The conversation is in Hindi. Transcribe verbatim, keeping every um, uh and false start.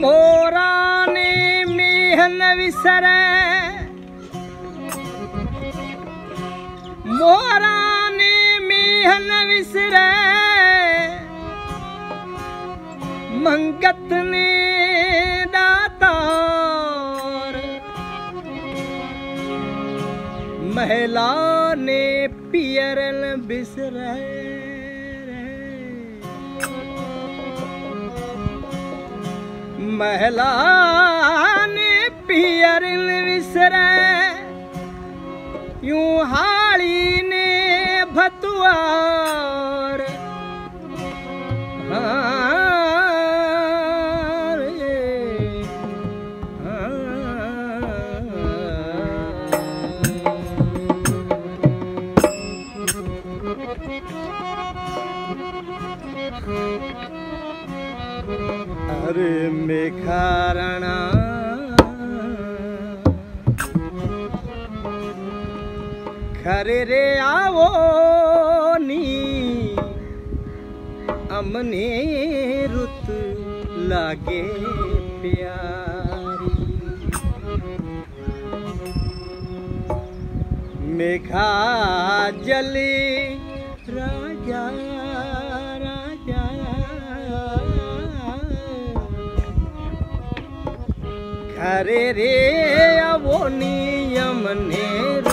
मोरा ने मेहन विसरे मोरा ने मेहन विसरे मंगत ने महिला ने पियरल बिसरे महिला ने पियरल बिसरे यूं हाली ने भतुआर अरे मेघारणा खरे रे आवो नी अमने रुत लागे प्यारी मेघाजल राजा घरे रे आवो नी यमने